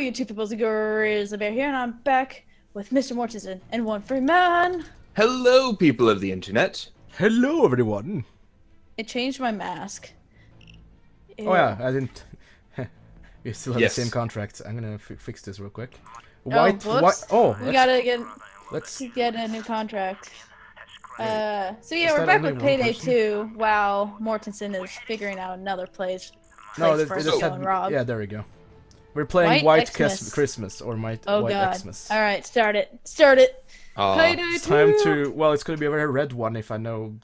YouTube people's Grizzly Bear here, and I'm back with Mr. Mortensen and One Free Man. Hello, people of the internet. Hello, everyone. It changed my mask. Ew. Oh yeah, I didn't. You still have the same contract. I'm gonna fix this real quick. White, oh, white. Oh, we gotta get. Let's get a new contract. So yeah, we're back with Payday 2. Wow, Mortensen is figuring out another place. No, they just had, yeah, there we go. We're playing White Christmas or White Xmas. All right, start it. Start it. Payday 2. It's time to. Well, it's gonna be a very red one if I know.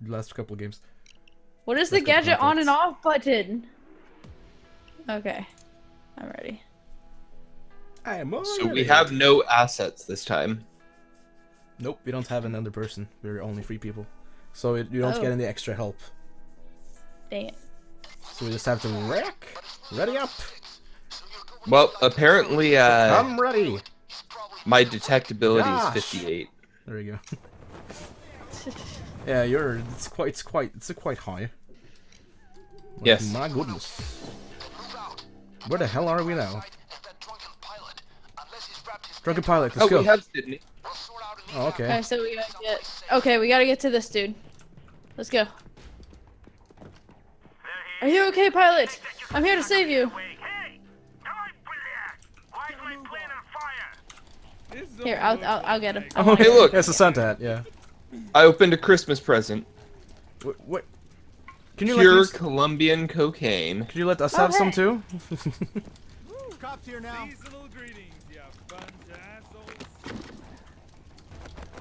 The last couple of games. What is the gadget on and off button? Okay, I'm ready. I am already. So we have no assets this time. Nope, we don't have another person. We're only 3 people, so you don't get any extra help. Dang it! So we just have to ready up. Well, apparently, I'm ready. My detectability is 58. There we go. Yeah, you're. It's quite high. Like, yes. My goodness. Where the hell are we now? Drunken pilot. Let's go. We have Sydney. Oh, okay. Okay, so we gotta get. Okay, we gotta get to this dude. Let's go. Are you okay, pilot? I'm here to save you. Here, I'll get him. Oh, hey, look. That's a Santa hat. Yeah. I opened a Christmas present. What? Can you pure Colombian cocaine. Can you let us have some too? Cops here now.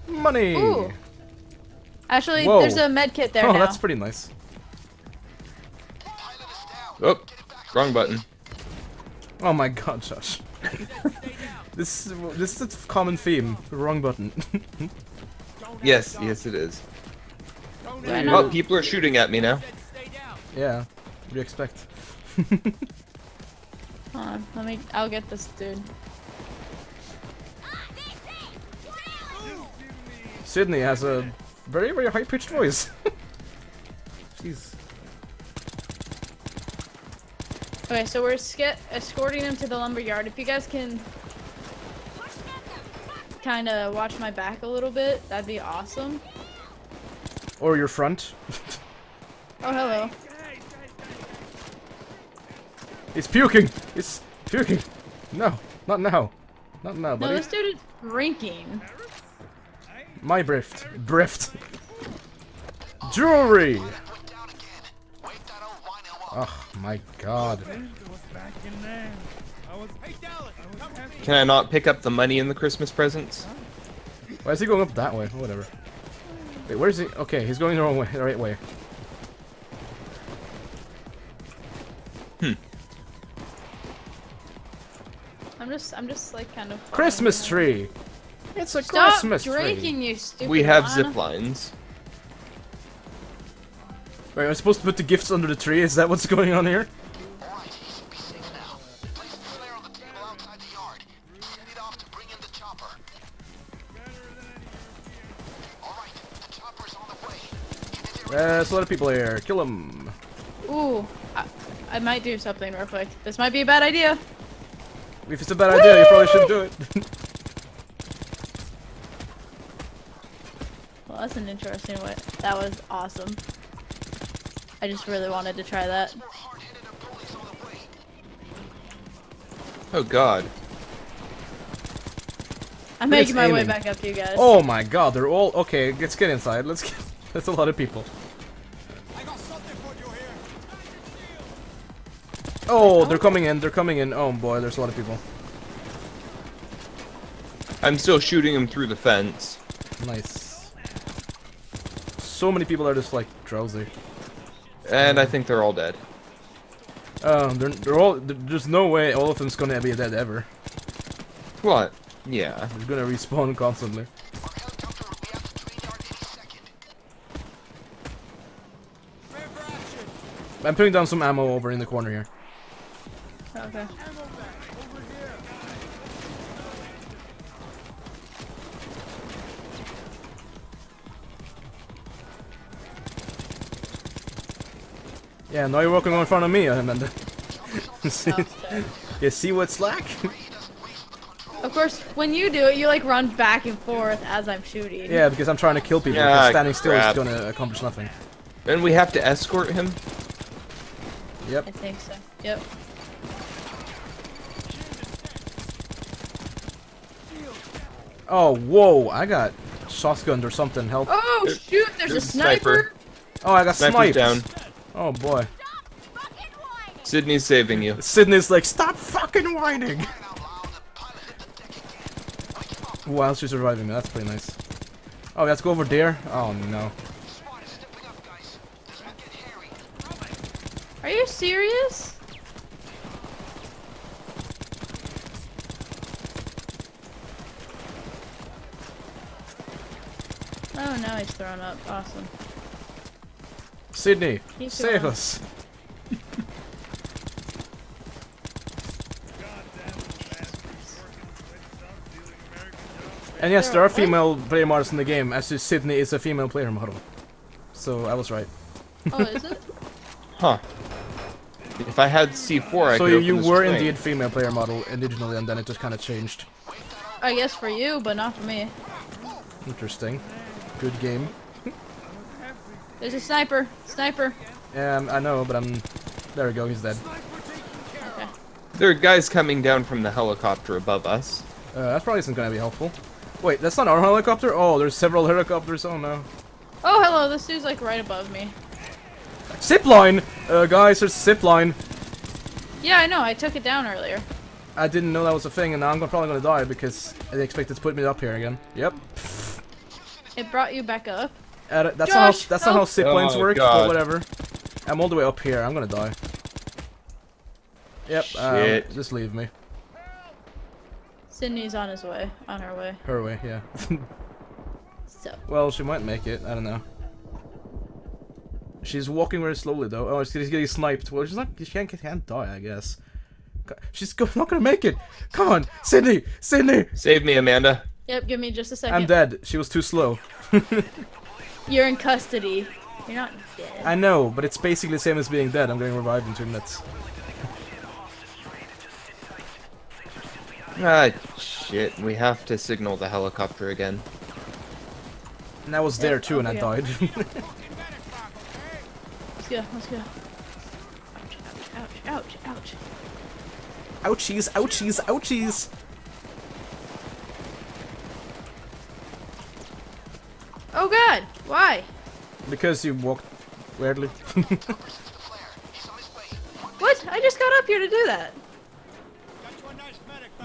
Money. Ooh. Actually, there's a med kit there now. Oh, that's pretty nice. Oh, wrong button. Oh my God, Josh. this is a common theme. Wrong button. Yes, yes it is. Well, people are shooting at me now. Yeah, what do you expect? Hold on, I'll get this dude. Sydney has a very, very high-pitched voice. Jeez. Okay, so we're escorting him to the lumberyard. If you guys can kind of watch my back a little bit, that'd be awesome. Or your front. Oh, hello. It's puking! It's puking! No, not now. Not now, buddy. No, this dude is drinking. My brift. Brift. Jewelry! Oh my God. Can I not pick up the money in the Christmas presents? Why is he going up that way? Whatever. Wait, where is he? Okay, he's going the wrong way, the right way. Hmm. I'm just like kind of. Christmas tree. It's a stop Christmas tree. Stop drinking, you stupid. We have zip lines. Wait, I'm supposed to put the gifts under the tree? Is that what's going on here? There's a lot of people here. Kill them. Ooh, I might do something real quick. This might be a bad idea. If it's a bad idea, you probably shouldn't do it. Well, that's an interesting way. That was awesome. I just really wanted to try that. Oh God. I'm making my way back up to you guys. Oh my God, they're all okay. Let's get inside. Let's get. That's a lot of people. I got something for you here. Oh, they're coming in. They're coming in. Oh boy, there's a lot of people. I'm still shooting them through the fence. Nice. So many people are just like drowsy. And I think they're all dead. They're all. There's no way all of them's gonna be dead ever. What? Yeah. They're gonna respawn constantly. I'm putting down some ammo over in the corner here. Okay. Yeah, now you're walking in front of me, Amanda. See? You see what's lack? Of course, when you do it, you like run back and forth as I'm shooting. Yeah, because I'm trying to kill people. Yeah, because standing still is gonna accomplish nothing. Then we have to escort him. Yep. I think so. Yep. Oh, whoa! I got shotgunned or something. Help! Oh shoot! There's a sniper. Oh, I got sniped. Down. Oh boy. Sydney's saving you. Sydney's like, stop fucking whining. While she's surviving me, that's pretty nice. Oh, let's go over there. Oh no. Are you serious? Oh, now he's thrown up. Awesome. Sydney, save us. And yes, there are female player models in the game. Actually, Sydney is a female player model. So I was right. Oh, is it? Huh. If I had C4, I could. So you were indeed female player model originally, and then it just kind of changed. I guess for you, but not for me. Interesting. Good game. There's a sniper. Sniper. I know, but I'm. There we go. He's dead. Okay. There are guys coming down from the helicopter above us. That probably isn't gonna be helpful. Wait, that's not our helicopter. Oh, there's several helicopters. Oh no. Oh hello. This dude's like right above me. Zipline! Guys, there's a zipline. Yeah, I know. I took it down earlier. I didn't know that was a thing, and now I'm probably gonna die because they expected to put me up here again. Yep. It brought you back up. That's Josh, not how ziplines work, but whatever. I'm all the way up here. I'm gonna die. Yep. Just leave me. Sydney's on his way. On her way. Her way. Yeah. So. Well, she might make it. I don't know. She's walking very slowly though. Oh, she's getting sniped. Well, she's not. She can't die, I guess. She's not gonna make it. Come on, Sydney, Sydney. Save me, Amanda. Yep, give me just a second. I'm dead. She was too slow. You're in custody. You're not dead. I know, but it's basically the same as being dead. I'm getting revived in 2 minutes. Ah, shit. We have to signal the helicopter again. And I was there too, and I died. Let's go, let's go. Ouch, ouch, ouch, ouch, ouch. Ouchies, ouchies, ouchies! Oh god, why? Because you walked weirdly. What? I just got up here to do that.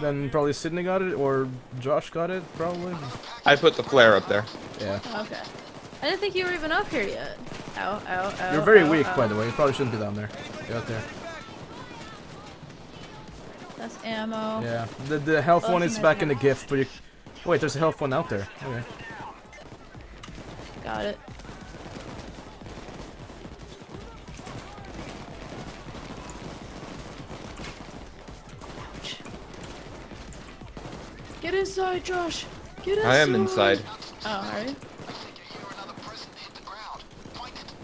Then probably Sydney got it, or Josh got it, probably. I put the flare up there. Yeah. Oh, okay. I didn't think you were even up here yet. Ow, ow, ow. You're very weak, by the way. You probably shouldn't be down there. You're out there. That's ammo. Yeah. The health one is back in the gift, but you... Wait, there's a health one out there. Okay. Got it. Ouch. Get inside, Josh. Get inside. I am inside. Oh, are you?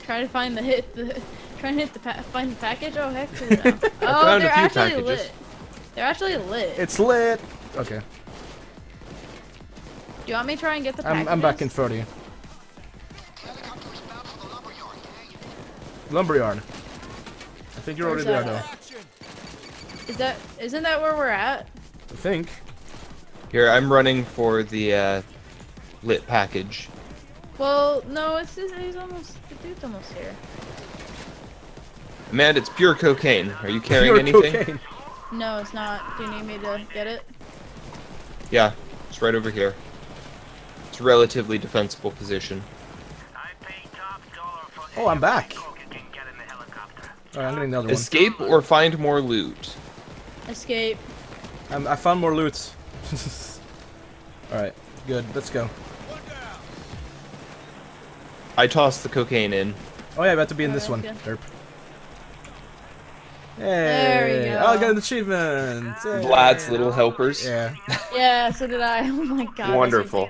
Try to find the find the package. Oh heck! No. Oh, they're actually lit. They're actually lit. It's lit. Okay. Do you want me to try and get the package? I'm back in front of you. Lumberyard. I think you're already there though. Is that? Isn't that where we're at? I think. Here, I'm running for the lit package. Well, no, it's just, he's almost, the dude's almost here. Amanda, it's pure cocaine. Are you carrying anything? Cocaine. No, it's not. Do you need me to get it? Yeah, it's right over here. It's a relatively defensible position. Oh, I'm back. Alright, I'm getting another one. Escape or find more loot? Escape. I found more loot. Alright, good. Let's go. I tossed the cocaine in. Oh yeah, about to be in this one. Derp. Hey. There we go. I got an achievement. Hey. Vlad's little helpers. Yeah. Yeah, so did I. Oh my god. Wonderful.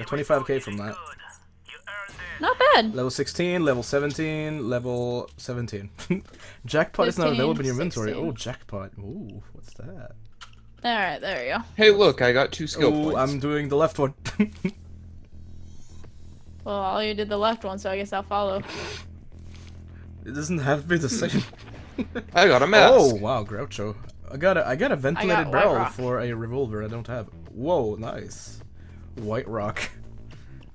25k from that. Not bad. Level 16, level 17, level 17. Jackpot 15, is not available in your inventory. 16. Oh, jackpot. Ooh, what's that? Alright, there we go. Hey, look, I got 2 skill points. I'm doing the left one. Well, all you did the left one, so I guess I'll follow. It doesn't have to be the same. I got a mask. Oh, wow, Groucho. I got a ventilated barrel for a revolver I don't have. Whoa, nice. White Rock.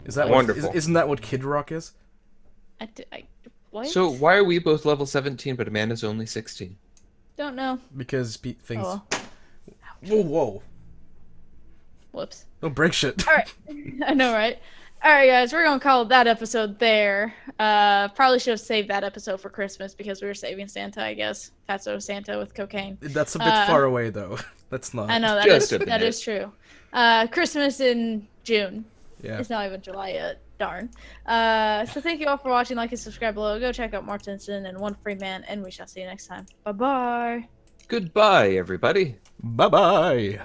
Is that wonderful? Isn't that what Kid Rock is? What? So why are we both level 17, but Amanda's only 16? Don't know. Because Pete thinks. Oh. Whoa, whoa. Whoops. Don't break shit. All right. I know, right? All right, guys. We're gonna call that episode there. Probably should have saved that episode for Christmas because we were saving Santa, I guess. Fatso Santa with cocaine. That's a bit far away, though. That's not. I know that is true. Christmas in June. Yeah. It's not even July yet. Darn. So thank you all for watching. Like and subscribe below. Go check out Mortensen and One Free Man, and we shall see you next time. Bye-bye. Goodbye, everybody. Bye-bye.